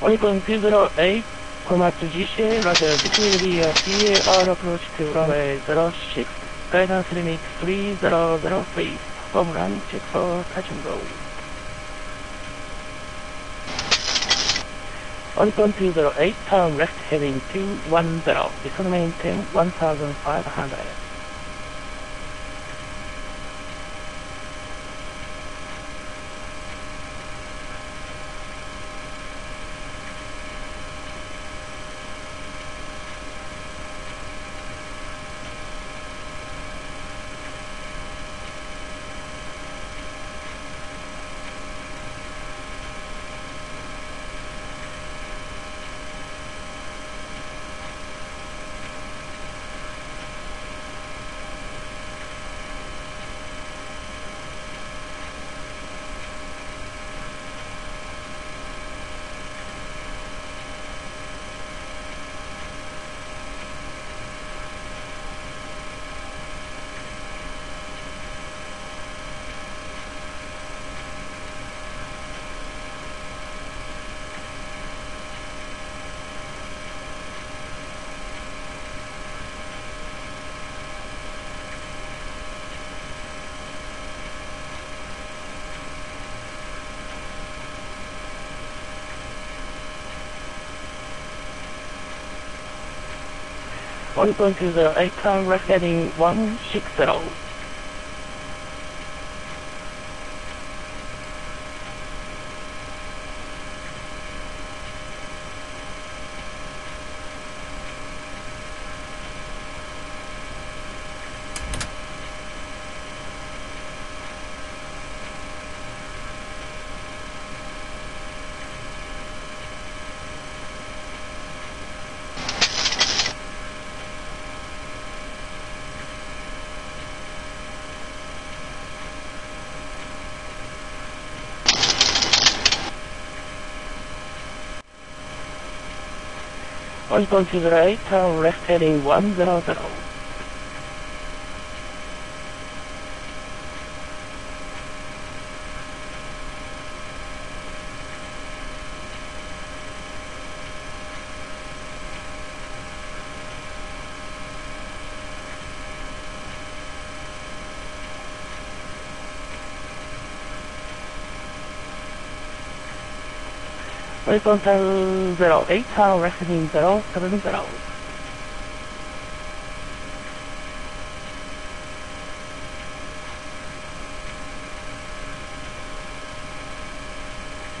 Onicon 208, Komatsu GCA, Roger, this will be a PAR approach to RWY06, guidance limit 3003, home run, check for touch and go. Onicon 208, turn left heading 210, descent maintain 1500. Onicon 208, turn left heading 160. Onicon 208, turn left heading 100. Onicon 208, turn left heading 070.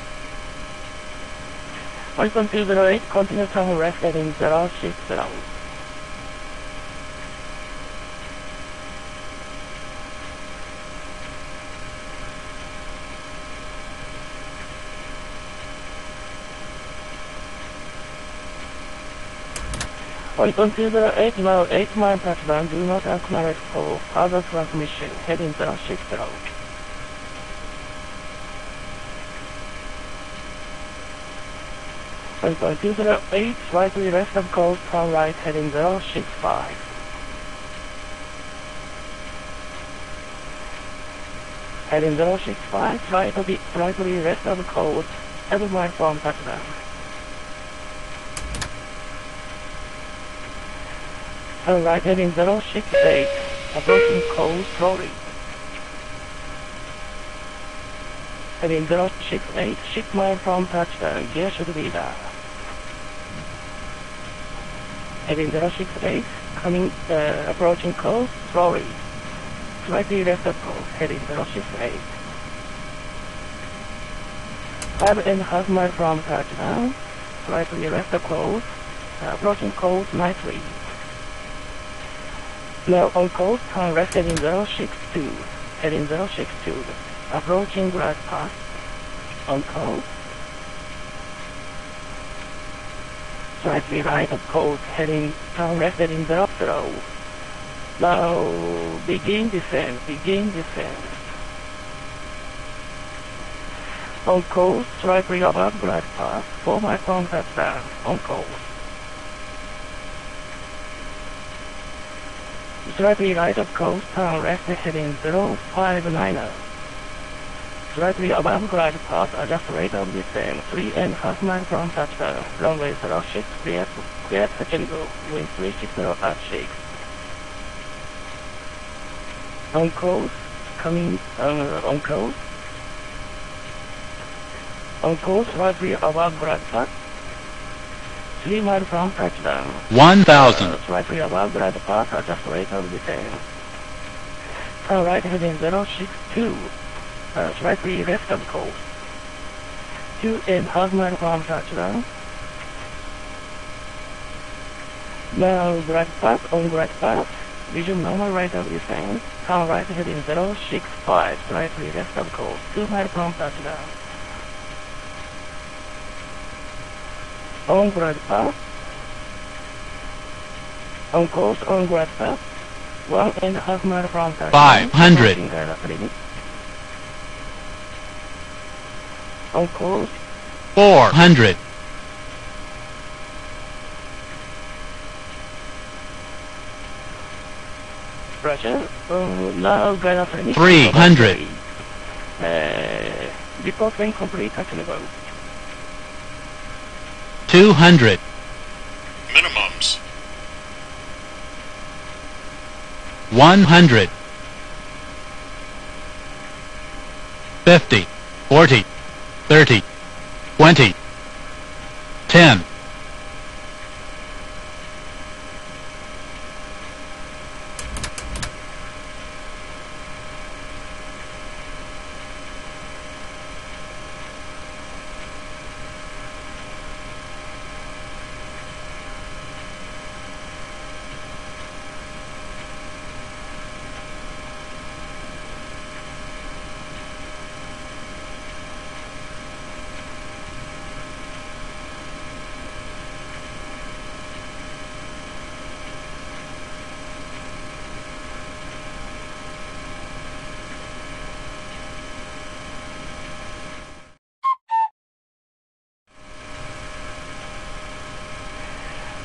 Onicon 208, continue turn left heading 060. Onicon 208, now 8 mile platform, do not acknowledge for further transmission, heading 060. Onicon 208, slightly left of course, turn right, heading 065. Heading 065, slightly left of course, 7 mile from platform. Turn right heading 068, approaching coast slowly. Heading 068, 6 miles from touchdown, gear should be there. Heading 068, approaching coast slowly. Slightly left of coast, heading 068. 5.5 miles from touchdown, slightly left of coast, approaching coast nicely. Now on course, turn left heading 062, approaching glide path, on course, slightly right of course, turn left heading 00, now begin descent, on course, slightly above glide path, 4 miles from touchdown, on course. Slightly right of course, turn left heading 059. slightly above glide path adjuster of the same 3.5 miles from touchdown. Runway 06 clear second row, wind 360 at 6. On course, coming on course. On course, slightly above glide path. 3 miles from touchdown. 1,000. Slightly above glide path adjuster of the same. Turn right heading 062. Slightly left of course. 2.5 miles from touchdown. Now right path on right path. Vision normal right of descent. Turn right heading 065. Slightly left of course. 2 miles from touchdown. On right path. On course on right path. 1.5 miles from touchdown. 500. On course 400. Pressure now gonna finish 300. Report when complete actionable. 200. Minimums 100. 50. 40. 30, 20, 10.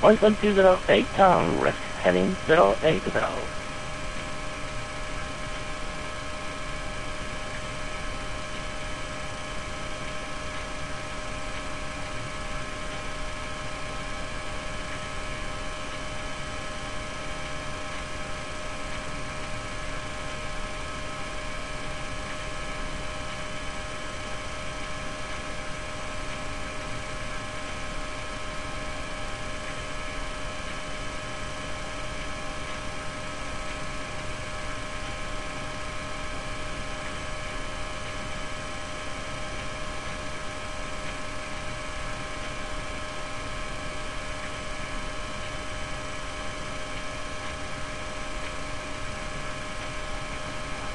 Onicon 208, turn left heading 080.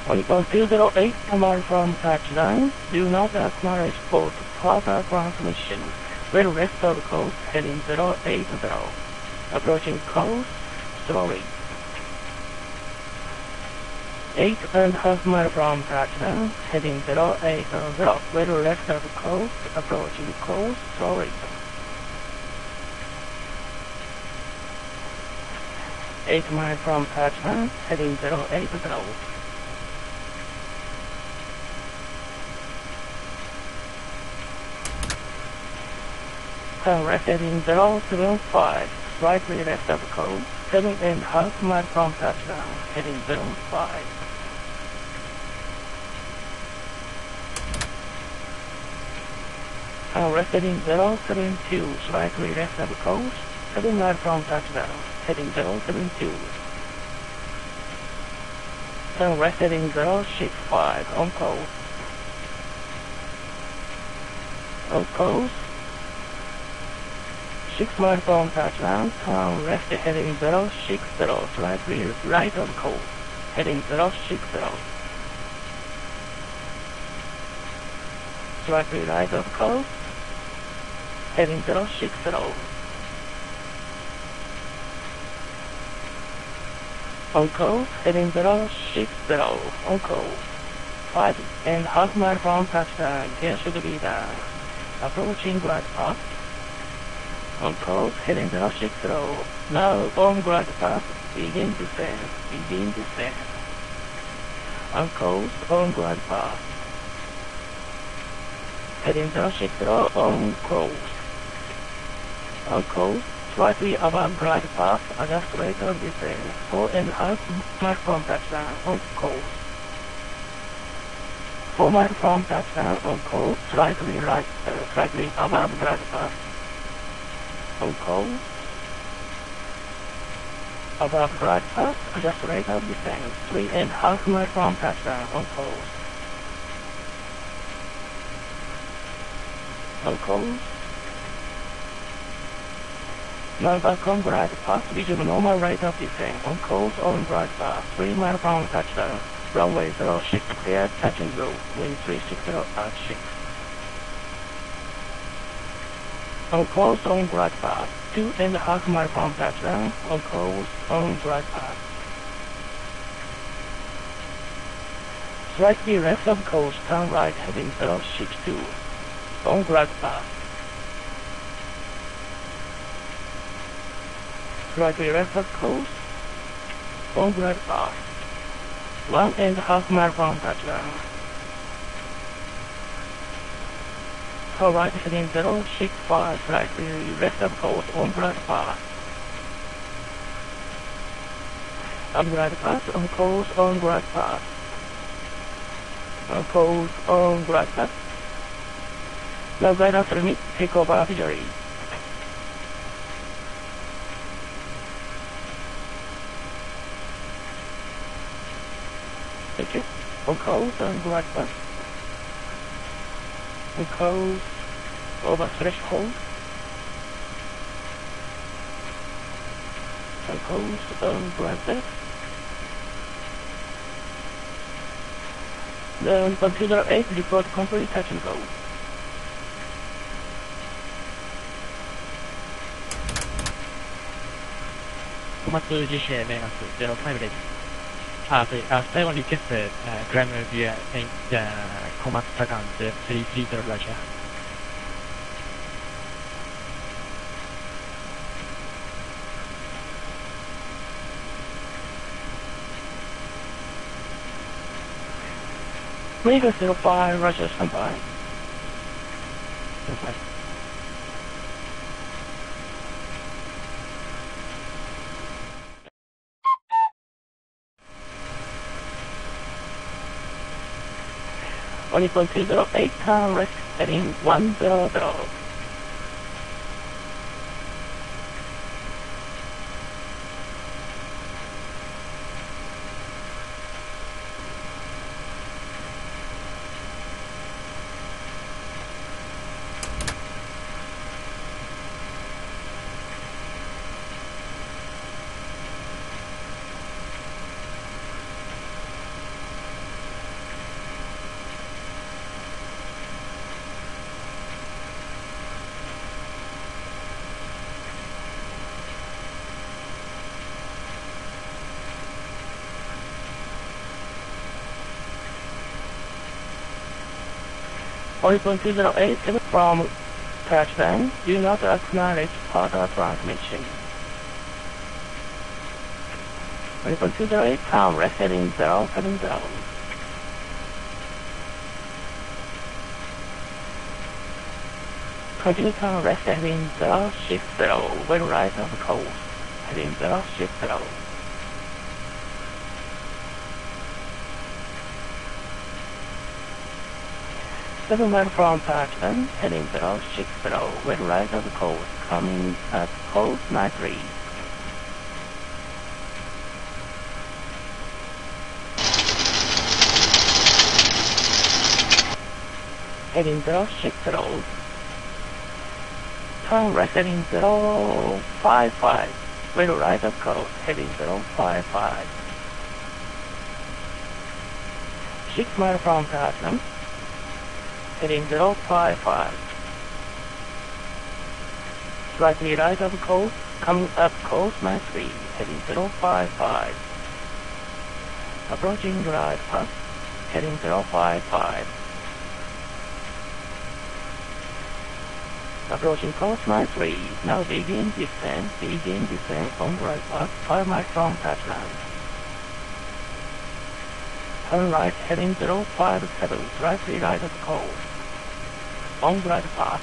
Onicon 208, command from touchdown. Do not acknowledge port further transmission. Will rest of course heading 080. Approaching course, slowly. 8.5 miles from touchdown, heading 080. Will rest of course, approaching course, slowly. 8 miles from touchdown, heading 080. Left heading 075, slightly left of course, 7.5 miles from touchdown, heading 0.5. Left heading 072, slightly left of course, 7 miles from touchdown, heading 072. Left heading 065, on course. On course. 6 miles from touchdown, turn left heading 060, slightly right of course, heading 060. Slightly right of course, heading 060. On course, heading 060, on course. 5.5 miles from touchdown, gear should be down. Approaching glide path. On course, heading 060. Now on glide path, begin descent, begin descent. On course, on glide path. perpendicular on course, slightly above glide path, accelerator descent, 4.5 miles from touchdown on course. 4 miles from touchdown on course, slightly right, slightly above glide path on course. Above glide path, accelerator descent, 3.5 miles from touchdown on course. On course. Number con glide path, visual normal rate of descent on course on glide path, 3 miles from touchdown, runway 06 clear, touching go, wind 360 at 6. On course on glide path, 2.5 miles from touchdown, on course on glide path. Slightly left of course, turn right heading 062. On glide path. Slightly left of course. On glide path. 1.5 miles from touchdown. All right, heading 065, slightly left of course. On glide path. On glide path, on course, on glide path. On course, on glide path. Now guidance limit, takeover visually. Thank you. On course and glide path. On course, over threshold. On course and glide path. Then consider 8 report complete touch and go. Komatsu GCA 05 です。最後に決済、クライムビュア、Komatsu330ラジャ。305ラジャスタンバイ。Onicon 208, turn left heading 100. Onicon 208 from touchdown, do not acknowledge further transmission. Onicon 208, turn left heading 070. Continue turn left heading 060, when right of course, heading 060. Seven miles from touchdown, heading 060, with right of course, coming at course 93. Heading 060, turn right heading 055, with right of course, heading 055. 6 miles from touchdown. Heading 055. Slightly right of course, coming up course 93, heading 055. Approaching glide path, heading 055. Approaching course 93, now begin descent on glide path, 5 miles from touchdown. Turn right heading 057, slightly right of course. Long ride path.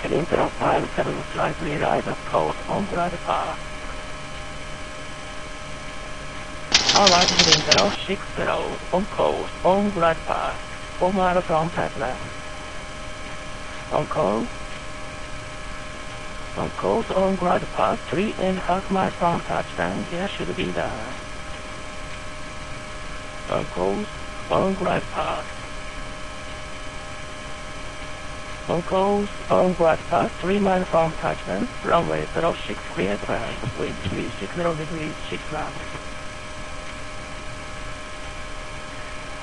Can interrupt pile 7 slightly right of course. Long ride path. Alright, can interrupt 60 on course. Long ride path. 4 miles from Patna. On course. On course on glide path 3.5 miles from touchdown. Here should be there. On course on glide path. On course on glide path 3 miles from touchdown. Runway 06 clear climb. Wind 360 degrees 6 knots.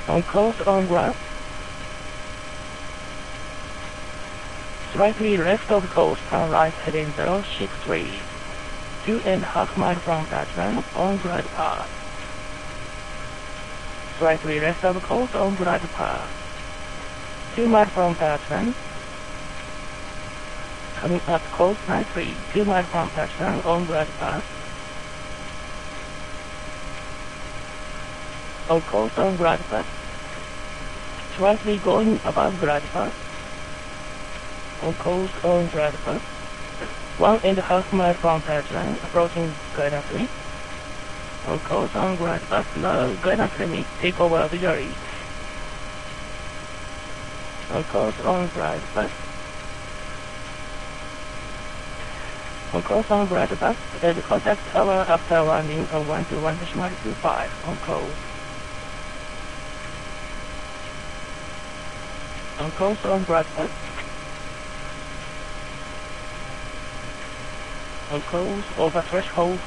On course on glide. Slightly left of coast, turn right heading 063. 2.5 miles from touchdown, on glide path. Slightly left of coast, on glide path. 2 miles from touchdown. Coming up coast 93. 2 miles from touchdown, on glide path. On coast, on glide path. Slightly going above glide path. On coast on glide path. 1.5 miles from touchdown, approaching guidance limit. On coast on glide path, now guidance limit, take over the jury. On coast on glide path. On coast on glide path, and contact tower after landing on 121.25 on coast. On coast on glide path. On course over threshold.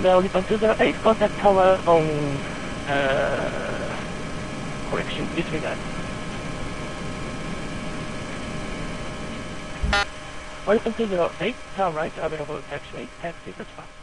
Now we consider 8 contact tower on correction disregard. We consider 8 tower right available taxiway taxi as well.